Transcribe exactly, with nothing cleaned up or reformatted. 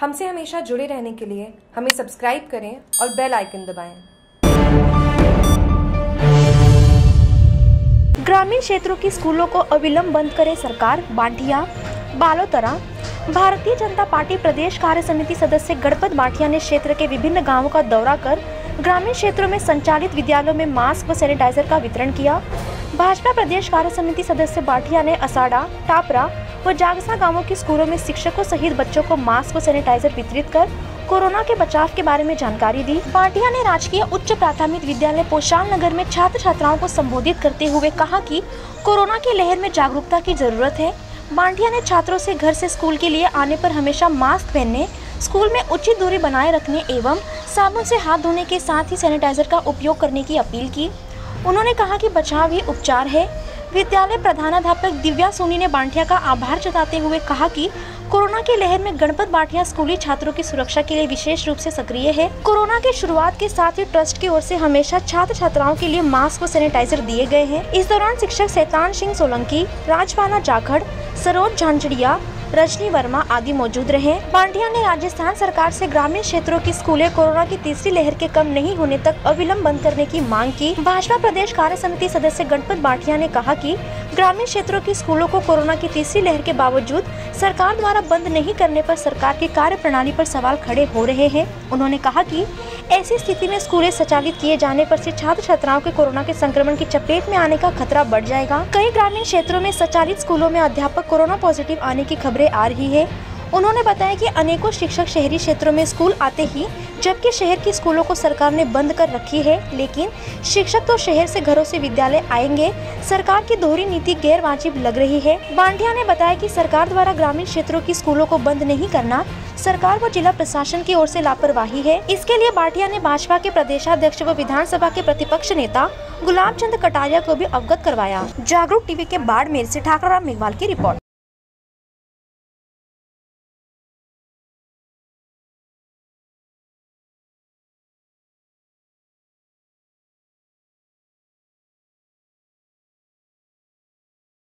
हमसे हमेशा जुड़े रहने के लिए हमें सब्सक्राइब करें और बेल आइकन दबाएं। ग्रामीण क्षेत्रों की स्कूलों को अविलंब बंद करे सरकार। बांठिया बालोतरा भारतीय जनता पार्टी प्रदेश कार्य समिति सदस्य गणपत बांठिया ने क्षेत्र के विभिन्न गाँवों का दौरा कर ग्रामीण क्षेत्रों में संचालित विद्यालयों में मास्क व सैनिटाइजर का वितरण किया। भाजपा प्रदेश कार्य समिति सदस्य बांठिया ने असाड़ा, टापरा व जागसा गांवों के स्कूलों में शिक्षकों सहित बच्चों को मास्क व सैनिटाइजर वितरित कर कोरोना के बचाव के बारे में जानकारी दी। बांठिया ने राजकीय उच्च प्राथमिक विद्यालय पोशाल नगर में छात्र छात्राओं को संबोधित करते हुए कहा कि कोरोना की लहर में जागरूकता की जरूरत है। बांठिया ने छात्रों से घर से स्कूल के लिए आने पर हमेशा मास्क पहनने, स्कूल में उचित दूरी बनाए रखने एवं साबुन से हाथ धोने के साथ ही सैनिटाइजर का उपयोग करने की अपील की। उन्होंने कहा कि बचाव ही उपचार है। विद्यालय प्रधानाध्यापक दिव्या सोनी ने बांठिया का आभार जताते हुए कहा कि कोरोना की लहर में गणपत बांठिया स्कूली छात्रों की सुरक्षा के लिए विशेष रूप से सक्रिय है। कोरोना की शुरुआत के साथ ही ट्रस्ट की ओर से हमेशा छात्र छात्राओं के लिए मास्क व सैनिटाइजर दिए गए हैं। इस दौरान शिक्षक शैतान सिंह सोलंकी, राजबाला जाखड़, सरोज झांझड़िया, रजनी वर्मा आदि मौजूद रहे। बांठिया ने राजस्थान सरकार से ग्रामीण क्षेत्रों की स्कूलें कोरोना की तीसरी लहर के कम नहीं होने तक अविलंब बंद करने की मांग की। भाजपा प्रदेश कार्य समिति सदस्य गणपत बांठिया ने कहा कि ग्रामीण क्षेत्रों की स्कूलों को कोरोना की तीसरी लहर के बावजूद सरकार द्वारा बंद नहीं करने पर सरकार की कार्य प्रणाली पर सवाल खड़े हो रहे हैं। उन्होंने कहा कि ऐसी स्थिति में स्कूलें संचालित किए जाने पर से छात्र छात्राओं के कोरोना के संक्रमण की चपेट में आने का खतरा बढ़ जाएगा। कई ग्रामीण क्षेत्रों में संचालित स्कूलों में अध्यापक कोरोना पॉजिटिव आने की खबरें आ रही है। उन्होंने बताया कि अनेकों शिक्षक शहरी क्षेत्रों में स्कूल आते ही, जबकि शहर की स्कूलों को सरकार ने बंद कर रखी है, लेकिन शिक्षक तो शहर से घरों से विद्यालय आएंगे। सरकार की दोहरी नीति गैर वाजिब लग रही है। बांठिया ने बताया कि सरकार द्वारा ग्रामीण क्षेत्रों की स्कूलों को बंद नहीं करना सरकार व जिला प्रशासन की ओर से लापरवाही है। इसके लिए बांठिया ने भाजपा के प्रदेशाध्यक्ष व विधानसभा के प्रतिपक्ष नेता गुलाबचंद कटारिया को भी अवगत करवाया। जागरूक टीवी के बाड़मेर से ठाकुर राम मेघवाल की रिपोर्ट।